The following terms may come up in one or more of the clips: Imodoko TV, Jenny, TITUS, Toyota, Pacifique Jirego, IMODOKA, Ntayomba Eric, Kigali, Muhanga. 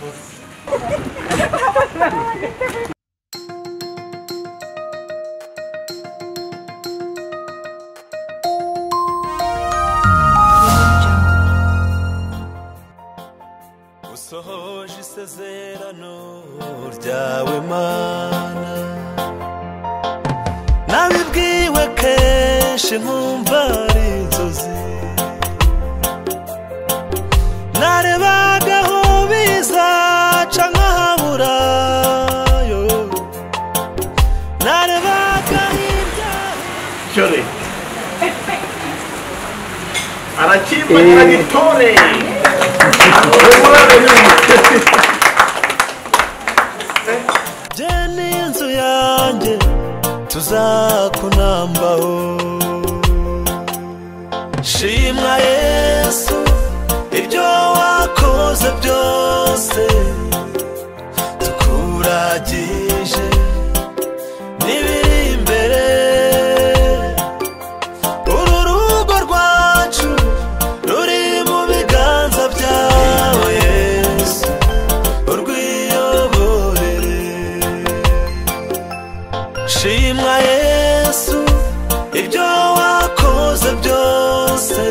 Hoje sezera nur ryawe mana nabibwiwe kenshi nkumva ari inzozi narebaga aho bizaca nkahabura yo narebaga hirya cyore arakimba n'agitore Jenny inzu yanjye tuzakunambaho Shimwa Yesu ibyo wakoze byose tukuragije n'ibiri imbere Shimwa Yesu ibyo wakoze byose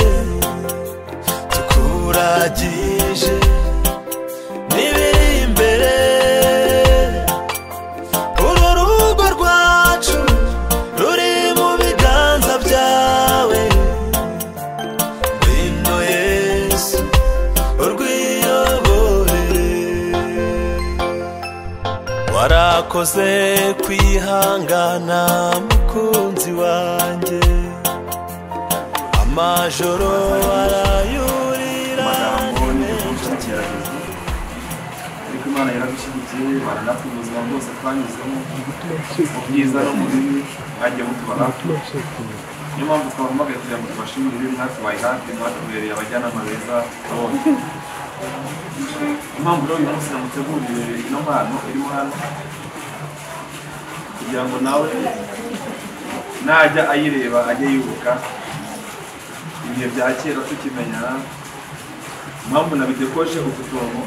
tukuragije n'ibiri imbere uru rugo rwacu ruri mu biganza byawe bino Yesu warakoze kwihangana mukunzi wanjye amajoro arayurira Imam bro yungu sina mutegurire ino mpano iri hano kugira ngo nawe najya ayireba ajye yibuka ibihe bya kera tukimenyana impamvu nabidekoje ubutungo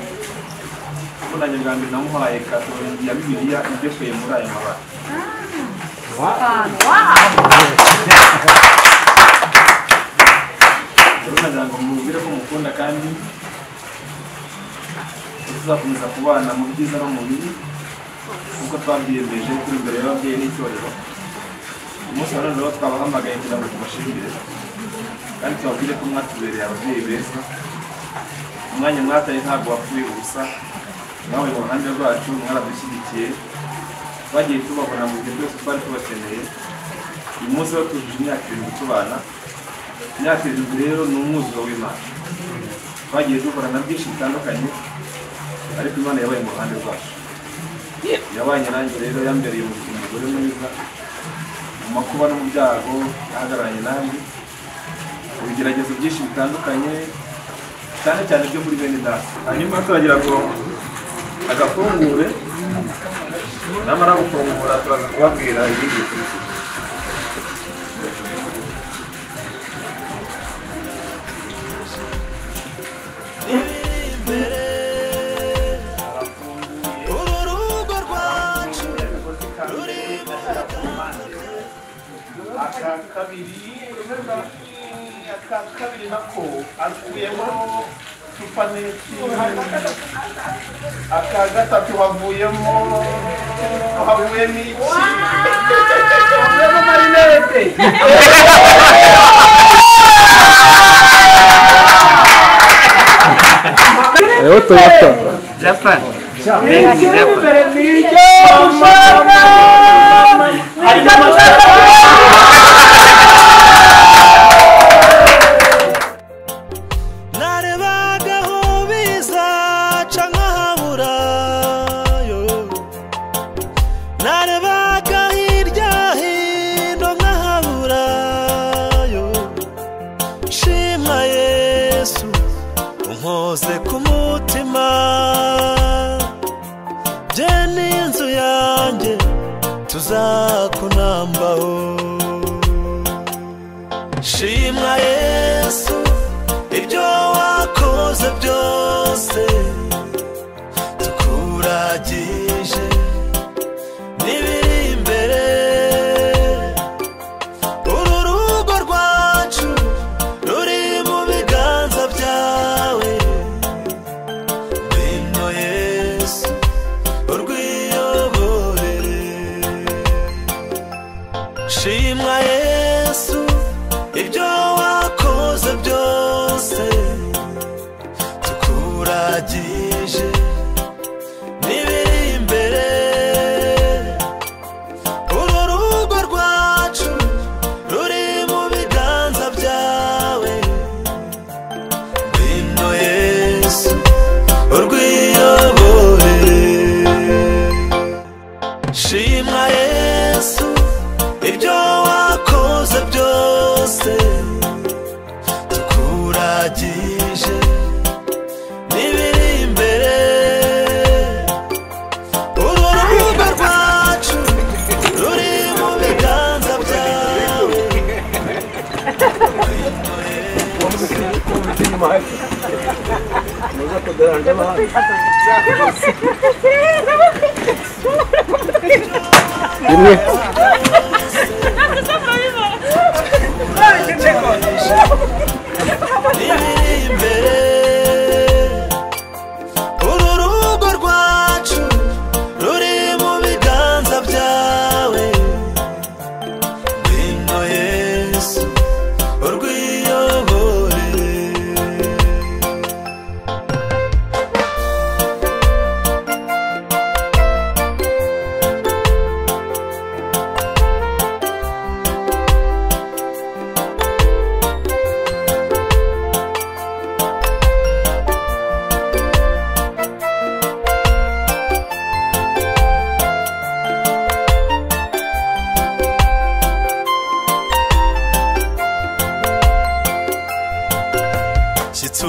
ubonanye ngambi namuhaye kato ya Bibiliya idekuye muri aya mabara urunajyango mubwire ko mukunda kandi tuzakomeza kubana mu byiza no mu bibi kuko twabyiyemeje turi imbere y'ababyeyi n'itorero umunsi wa none rero twabahamagaye kugira ngo tubashimire kandi tubabwire ko mwatubereye ababyeyi beza umwanya mwataye ntabwo wapfuye ubusa nawe mu ruhande rwacu mwaradushyigikiye twagiye tubabona mu gihe byose twari tubakeneye uyu munsi rero tujuje imyaka 7 tubana imyaka 7 rero ni umwuzuro w'Imana twagiye dukorana byinshi bitandukanye ariko Imana yabaye mu ruhande rwacu yabanye nanjye rero yambereye umugore mwiza mu makuba no mu byago yahagararanye nanjye ibigeragezo byinshi bitandukanye cyane cyane byo muri bene data hanyuma tuzagira ngo agafungure namara gufungura turaza kubabwira ibindi bintu akakabiri nako akuyemo supaneti akagatatu havuyemo havuyemo iki havuyemo marinete ewo toyota japan Unkoze ku mutima Jenny inzu yanjye tuzakunambaho Shimwa Yesu ibyo wakoze byose Shimwa Yesu ibyo wakoze byose tukuragije nibiri imbere uru rugo rwacu ruri mu biganza byawe bino Yesu urwiyobore shimwa Yesu ibyo wakoze byose tukuragije nibiri imbere uru rugo rwacu ruri mu biganza byawe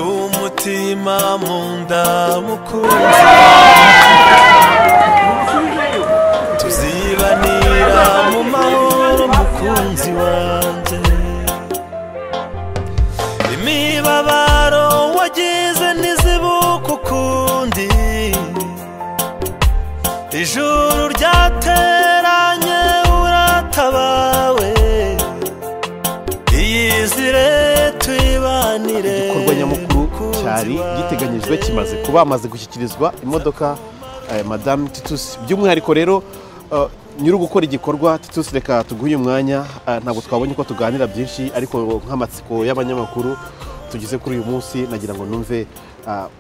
Umutima munda mukunzi tuzibanira mu mahoro mukunzi wanjye imibabaro wagize ntizibuka ukundi ijuru ryateranye uratabawe iyizire tuyibanire cyari giteganyijwe kimaze kuba amaze gushyikirizwa imodoka Madame Titus by'umwihariko rero nyiri gukora igikorwa Titus reka tuguye umwanya ntabwo twabonye ko tuganira byinshi ariko nk'amatsiko y'abanyamakuru tugize kuri uyu munsi nagira ngo numve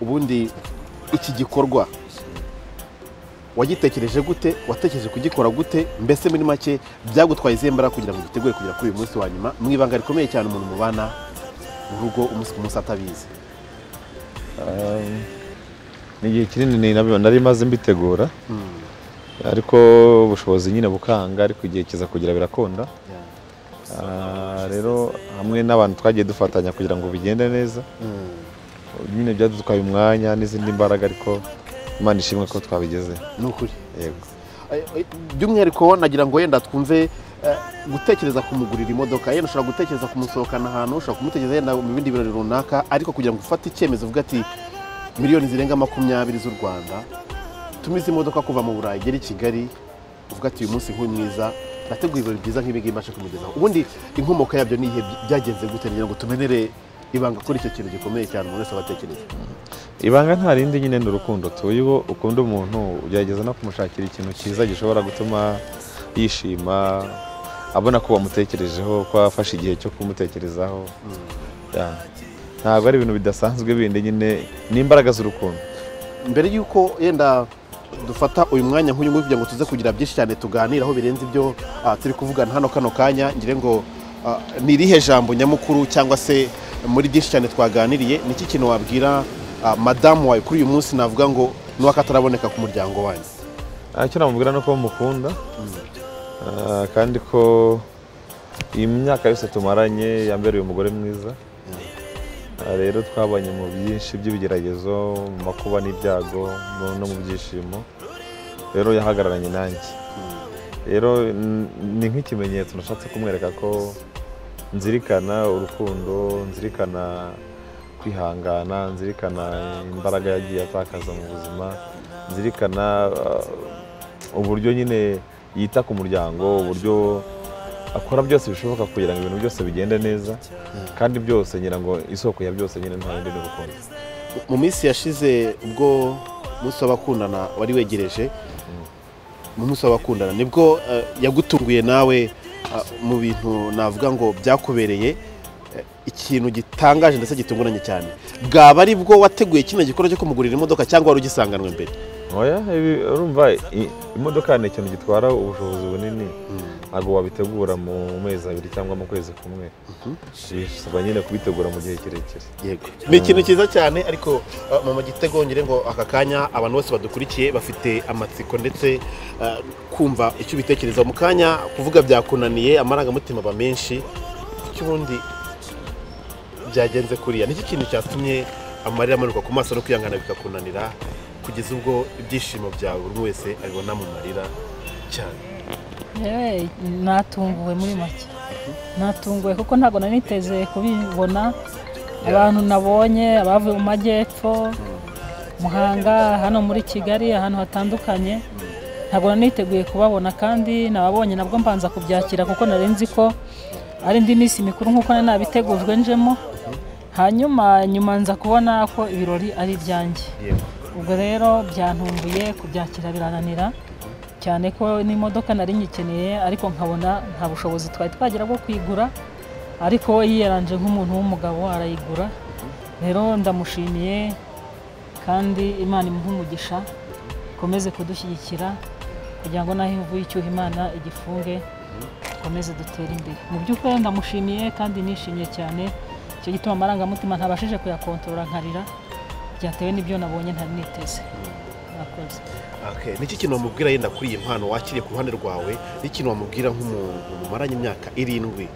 ubundi iki gikorwa wagitekereje gute watekereje kugikora gute mbese muri make byagutwaye izembara kugira ngo gitegure kugera kuri uyu munsi wa nyuma mwibanga rikomeye cyane umuntu mubana urugo umunsi ku munsi atabizi nigiye kinini nari maze mbitegura ariko ubushobozi nyine bukanga ariko igihe kiza kugira birakonda rero hamwe n'abantu twagiye dufatanya kugira ngo bigende neza nyine byadutwaye umwanya n'izindi mbaraga ariko Imana ishimwe ko twabigeze n'ukuri yego by'umwihariko nagira ngo yenda twumve gutekereza kumugurira imodoka yenda ushobora gutekereza kumusohokana ahantu ushobora kumutegereza yenda mu bindi birori runaka ariko kugira ngo ufate icyemezo uvuga ati miliyoni zirenga 20 z'u Rwanda tumize imodoka kuva mu Burayi igera i Kigali uvuga ati uyu munsi nk'uyu mwiza nateguye ibirori byiza nk'ibi mbasha kumugeza ubundi inkomoka yabyo ni ihe byagenze gute kugira ngo tumenere ibanga kuri icyo kintu gikomeye cyane umuntu wese abatekereza ibanga nta rindi nyine n'urukundo tuyibo ukunda umuntu ugerageza no kumushakira ikintu cyiza gishobora gutuma yishima abona ko bamutekerejeho ko afashe igihe cyo kumutekerezaho ntabwo ari ibintu bidasanzwe bindi nyine n'imbaraga z'urukundo mbere yuko yenda dufata uyu mwanya nk'uyu nguyu ngo tuze kugira byinshi cyane tuganiraho birenze ibyo turi kuvugana hano kano kanya ngire ngo ni irihe jambo nyamukuru cyangwa se muri byinshi cyane twaganiriye niki kintu wabwira madamu wawe kuri uyu munsi navuga ngo n'uwakataraboneka ku muryango wanyu acyo namubwira no ko mukunda kandi ko imyaka yose tumaranye yambereye umugore mwiza rero twabanye mu byinshi by'ibigeragezo mu makuba n'ibyago no mu byishimo rero yahagararanye nanjye rero ni nk'ikimenyetso nashatse kumwereka ko nzirikana urukundo nzirikana kwihangana nzirikana imbaraga yagiye atakaza mu buzima nzirikana uburyo nyine yita ku muryango uburyo akora byose bishoboka kugira ngo ibintu byose bigende neza kandi byose ngira ngo isoko ya byose nyine nta rindi rukundo mu minsi yashize ubwo musa bakundana wari wegereje mu musa bakundana nibwo yagutunguye nawe mu bintu navuga ngo byakubereye ikintu gitangaje ndetse gitunguranye cyane bwaba ari bwo wateguye kino gikora cyo kumugurira imodoka cyangwa wari ugisanganwe mbere oya urumva imodoka ni ikintu gitwara ubushobozi bunini ntabwo wabitegura mu mezi abiri cyangwa mu kwezi kumwe bisaba nyine kubitegura mu gihe kirekire yego ni ikintu cyiza cyane ariko mama gitegongere ngo aka kanya abantu bose badukurikiye bafite amatsiko ndetse kumva icyo bitekereza mu kanya kuvuga byakunaniye amarangamutima aba menshi cy'ubundi byagenze kuriya niki kintu cyatumye amarira amanuka ku maso no kwiyangana bikakunanira kugeza ubwo ibyishimo byawe buri wese abibona mu marira cyane natunguwe muri make natunguwe kuko ntago naniteze kubibona abantu nabonye abavuye mu majyepfo Muhanga hano muri Kigali ahantu hatandukanye ntago naniteguye kubabona kandi nababonye nabwo mbanza kubyakira kuko narenzi ko ari ndi minsi mikuru nkuko nabitegujwe njemo hanyuma nza kubona ko ibirori ari byanjye ubwo rero byantumbuye kubyakira birananira cyane ko n'imodoka nari nyikeneye ariko nkabona nta bushobozi twari twagira bwo kwigura ariko yiyaranje nk'umuntu w'umugabo arayigura rero ndamushimiye kandi Imana imuha umugisha komeze kudushyigikira kugira ngo naho ivuye icyuho Imana igifunge komeze dutera imbere mu by'ukuri ndamushimiye kandi nishimiye cyane cyo gituma amarangamutima ntabashije kuyakontorora nkarira byatewe n'ibyo nabonye ntari niteze nakoze okay niki kintu wamubwira yenda kuri iyi mpano wakiriye ku ruhande rwawe n'ikintu wamubwira nk'umuntu umaranye imyaka 7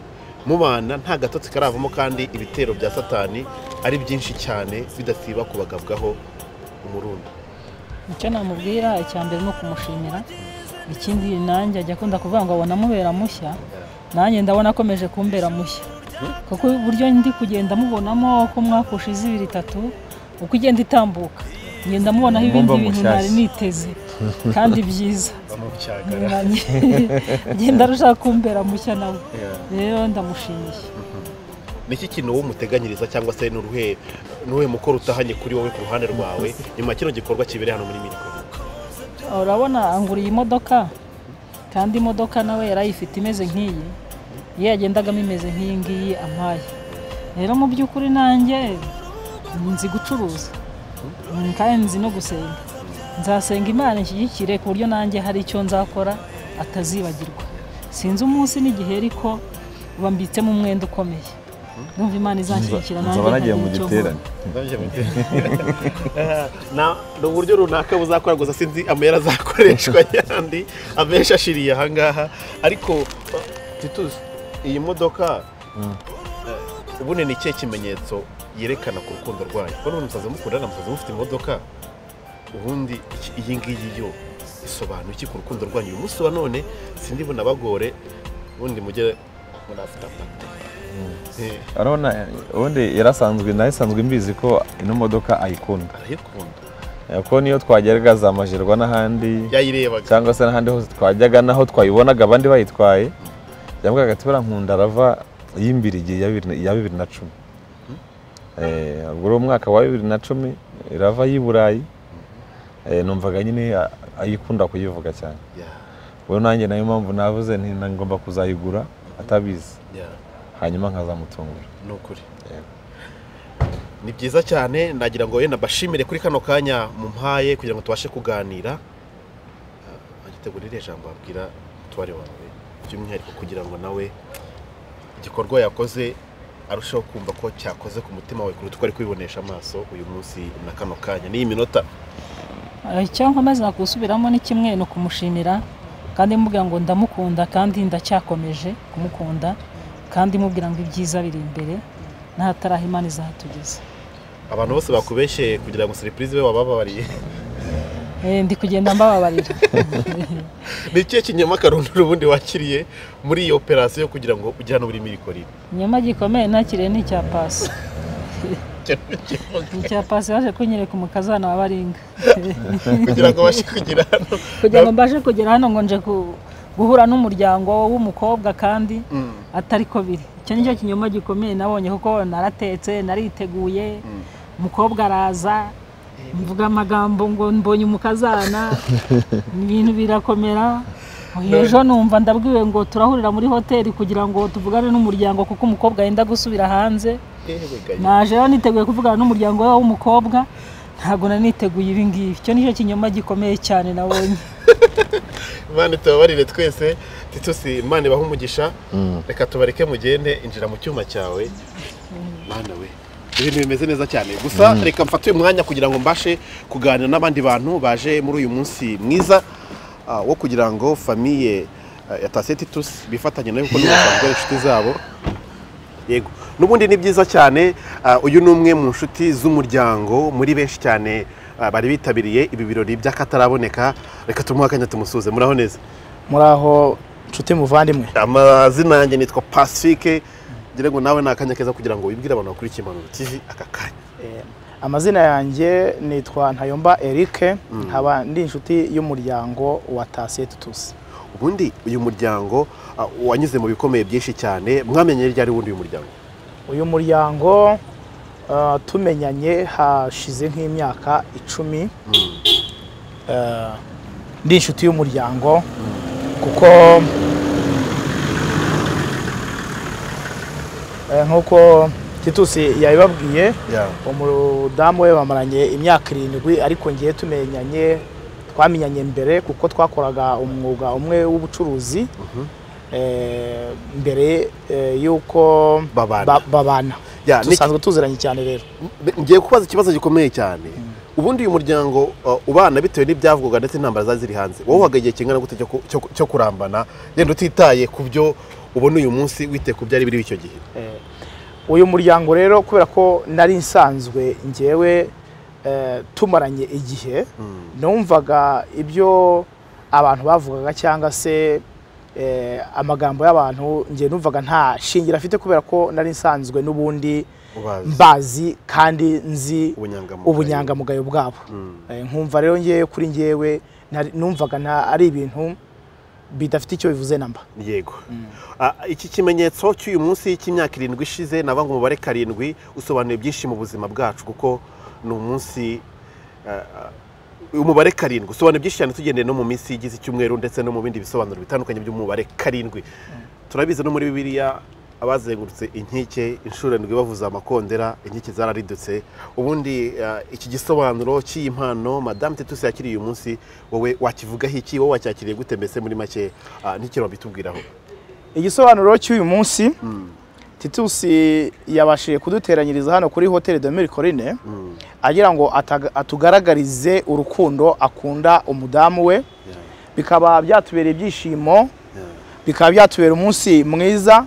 mubana nta gatotsi karavamo kandi ibitero bya satani ari byinshi cyane bidasiba kubagabwaho umurundo icyo namubwira icyambere no kumushimira ikindi nanjye ajya akunda kuvuga ngo abona mubera mushya nanjye ndabona akomeje kumbera mushya kuko buryo ndi kugenda mubonamo ko mwaka ushize 2-3 uko igenda itambuka ngenda mubona ibindi bintu nari niteze kandi byiza ngenda rushaka kumbera mushya nawe rero ndamushimiye niki kintu wo muteganyiriza cyangwa se n'uruhe mukoro utahanye kuri wowe ku ruhande rwawe nyuma kino gikorwa kibere hano muri Miniko urabona anguriye imodoka kandi imodoka nawe yarayifite imeze nk'iyi yagendagamo imeze nk'iyi ngiyi amaye rero mu by'ukuri nanjye nzi gucuruza kandi nzi no gusenga nzasenga Imana nshyigikire ku buryo nanjye hari icyo nzakora atazibagirwa sinzi umunsi n'igihe ariko bambitsemo umwenda ukomeye numva Imana izanshyigikira nanjye mu giterane no buryo runaka buzakora gusa sinzi amera zakoreshwa yandi abesha ashiriye ahangaha ariko TITUS iyi modoka ubune ni cye kimenyetso yerekana ku rukundo rwayo ko n'umuntu musaza mukundana musaza mufite imodoka ubundi iyi ngiyi yo isobanura iki ku rukundo rwanyu uyu munsi wa none sindibona bagore ubundi mugere muri after party arona ubundi yarasanzwe nayisanzwe mbizi ko ino modoka ayikunda ariko niyo twageraga za majerwa n'ahandi cyangwa se n'ahandi hose twajyaga naho twayibonaga abandi bayitwaye yambwaga ati bara nkunda arava yimbiri igihe ya 2010 ubwo ro mwaka wa 2010 irava y'iburayi numvaga nyine ayikunda kuyivuga cyane ubwo nanjye nayo mpamvu navuze nti ngomba kuzayigura atabizi hanyuma nkazamutungura n'ukuri ni byiza cyane ndagira ngo yenda bashimire kuri kano kanya mumpaye kugira ngo tubashe kuganira agitegurire ijambo abwira twari wawe by'umwihariko kugira ngo nawe igikorwa yakoze arushaho kumva ko cyakoze ku mutima wawe kuruta uko ari kubibonesha amaso uyu munsi na kano kanya n'iyi minota icyo nkomeza gusubiramo ni kimwe no kumushimira kandi mvuga ngo ndamukunda kandi ndacyakomeje kumukunda kandi mubwira ngo ibyiza biri imbere n'ahataraha Imana izatugeza abantu bose bakubeshye kugira ngo surprise be bababariye ndi kugenda mbababarira ni cyo kinyama karundo ubundi wakiriye muri iyo operation yo kugira ngo ujyane muri Miniko riri nyama gikomeye nakiriye ni cya pass cya pass yaje kunyereka umukazana wabaringa kugira ngo bashe kugira hano kugira ngo bashe kugira hano ngo nje guhura n'umuryango w'umukobwa kandi atari ko biri icyo nicyo kinyoma gikomeye nabonye kuko naratetse nariteguye umukobwa araza mvuga amagambo ngo mbonye umukazana ibintu birakomera ejo numva ndabwiwe ngo turahurira muri hoteli kugira ngo tuvugane n'umuryango kuko umukobwa yenda gusubira hanze naje niteguye kuvugana n'umuryango w'umukobwa ntago naniteguye ibi ngibi cyo nico kinyoma gikomeye cyane nabonye Imana itababarire twese Titusi Imana ibaha umugisha reka tubareke mugende injira mu cyuma cyawe Imana we ibintu bimeze neza cyane gusa reka mfate umwanya kugira ngo mbashe kuganira n'abandi bantu baje muri uyu munsi mwiza wo kugira ngo famille ya TITUS bifatanye nayo kuko n'abagore inshuti zabo yego nubundi ni byiza cyane uyu numwe mu nshuti z'umuryango muri benshi cyane bari bitabiriye ibi birori by'akataraboneka reka tumuhakanya tumusuze muraho neza muraho nshuti muvandimwe amazina yanjye nitwa Pacifique Jirego nawe nakanya keza kugira ngo ubibwire abantu bakuri Imodoko TV akakanya. Amazina yanjye nitwa Ntayomba Eric nkaba ndi inshuti y'umuryango wa TITUS. Ubundi uyu muryango wanyuze mu bikomeye byinshi cyane mwamenye ryari wundi uyu muryango. Uyu muryango tumenyanye hashize nk'imyaka 10. Ndi inshuti y'umuryango kuko nkuko TITUS yabibabwiye umudamu we bamaranye imyaka 7 ariko ngiye tumenyanye twamenyanye mbere kuko twakoraga umwuga umwe w'ubucuruzi mbere yuko babana dusanzwe tuziranye cyane rero ngiye kubaza ikibazo gikomeye cyane ubundi uyu muryango ubana bitewe n'ibyavugaga ndetse intambara zaziri hanze wowe uhagagiye kingana gute cyo kurambana yenda utitaye ku byo ubona uyu munsi wite ku byari biri icyo gihe uyu muryango rero kubera ko nari nsanzwe ngewe tumaranye igihe numvaga ibyo abantu bavugaga cyangwa se amagambo y'abantu ngiye numvaga nta shingira afite kubera ko nari nsanzwe n'ubundi mbazi kandi nzi ubunyangamugayo bwabo nkumva rero ngiye kuri ngewe numvaga nta ari ibintu bidafite icyo bivuze namba yego iki kimenyetso cy'uyu munsi y'imyaka 7 ishize nabanga umubare 7 usobanuye byinshi mu buzima bwacu kuko ni umunsi umubare 7 usobanuye byinshi cyane tugendeye no mu minsi igize icyumweru ndetse no mu bindi bisobanuro bitandukanye by'umubare 7 turabize no muri Bibiliya abazengurutse inkike inshuro 7 bavuza amakondera inkike zararidutse ubundi iki gisobanuro cy'impano Madame TITUS yakiriye uyu munsi wowe wakivugaho iki wowe wacyakiriye gutembese muri make n'ikiro bitubwiraho igisobanuro cy'uyu munsi TITUS yabashije kuduteranyiriza hano kuri Hotel de Mercorine agira ngo atugaragarize urukundo akunda umudamu we bikaba byatubereye ibyishimo bikaba byatubera umunsi mwiza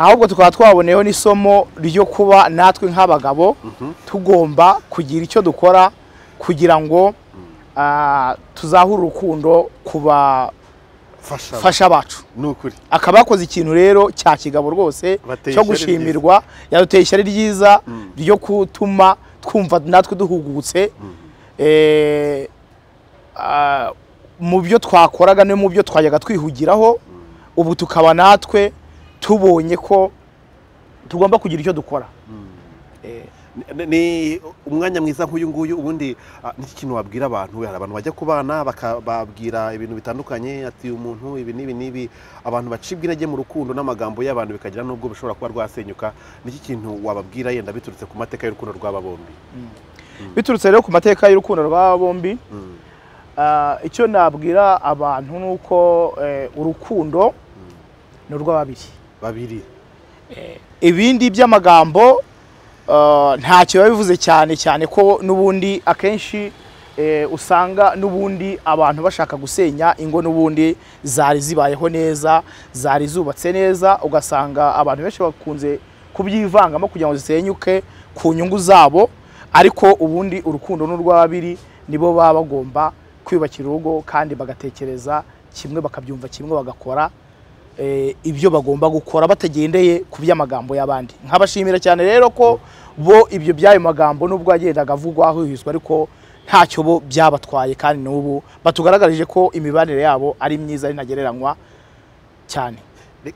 ahubwo tukaba twaboneyeho n'isomo ryo kuba natwe nk'abagabo tugomba kugira icyo dukora kugira ngo tuzahura urukundo kuba fasha bacu n'ukuri akabakoze ikintu rero cya kigabo rwose cyo gushimirwa yaduteye ishyari ryiza ryo gutuma twumva natwe duhugutse mu byo twakoraga no mu byo twajyaga twihugiraho ubu tukaba natwe tubonye ko tugomba kugira icyo dukora ni umwanya mwiza nk'uyu nguyu ubundi n'ikintu wabwira abantu hari abantu bajya kubana bakababwira ibintu bitandukanye ati umuntu ibi nibi abantu bacibwira ajye mu rukundo n'amagambo y'abantu bikagira nubwo bishobora kuba rwasenyuka n'iki kintu wababwira yenda biturutse ku mateka y'urukundo rw'ababombi biturutse rero ku mateka y'urukundo rw'ababombi icyo nabwira abantu nuko urukundo ni urw'ababiri ibindi by'amagambo ntacyo babivuze cyane cyane ko nubundi akenshi usanga nubundi abantu bashaka gusenya ingo nubundi zari zibayeho neza zari zubatse neza ugasanga abantu benshi bakunze kubyivangamo kugira ngo zisenyuke ku nyungu zabo ariko ubundi urukundo n'urw'ababiri nibo baba bagomba kwibakira urugo kandi bagatekereza kimwe bakabyumva kimwe bagakora ibyo bagomba gukora batagendeye ku by'amagambo y'abandi nkabashimira cyane rero ko bo ibyo byayo magambo nubwo yagendaga avugwa aho yiswa ariko ntacyo bo byabatwaye kandi n'ubu batugaragarije ko imibanire yabo ari myiza ari ntagereranywa cyane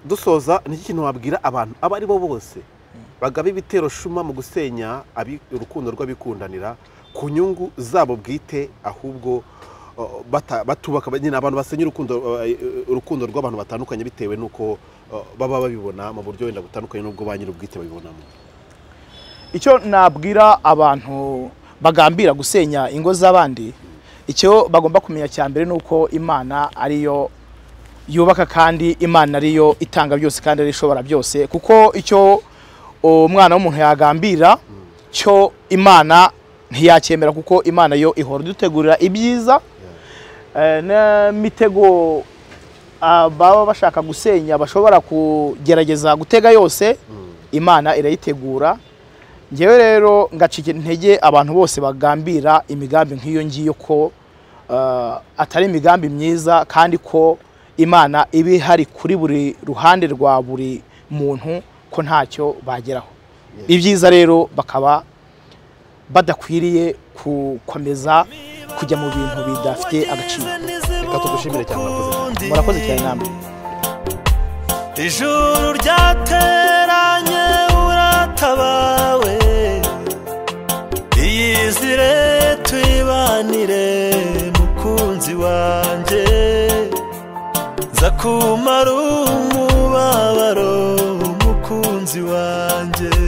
dusoza n'iki kintu wabwira abantu abari bo bose bagaba ibitero shuma mu gusenya urukundo rw'abikundanira ku nyungu zabo bwite ahubwo batubaka nyine abantu basenyira urukundo rw'abantu batandukanye bitewe nuko baba babibona mu buryo wenda butandukanye nubwo banyira ubwite babibonamo. Icyo nabwira abantu bagambira gusenya ingo z'abandi, icyo bagomba kumenya cyambere nuko Imana ariyo yubaka kandi Imana ariyo itanga byose kandi ari ishobora byose, kuko icyo umwana w'umuntu yagambira cyo Imana ntiyakemera, kuko Imana yo ihora dutegurira ibyiza. Na mitego baba bashaka gusenya bashobora kugerageza gutega yose Imana irayitegura. Ngewe rero ngacike intege abantu bose bagambira imigambi nk'iyo ngiyo ko atari imigambi myiza, kandi ko Imana ibi hari kuri buri ruhande rwa buri muntu ko ntacyo bageraho. Ibyiza rero bakaba badakwiriye kukomeza kujya mu bintu bidafite agaciro. Reka tugushimire cyane, murakoze cyane namwe. Ijuru ryateranye uratabawe, iyizire twibanire mukunzi wanjye, nzakumara umubabaro mukunzi wanjye.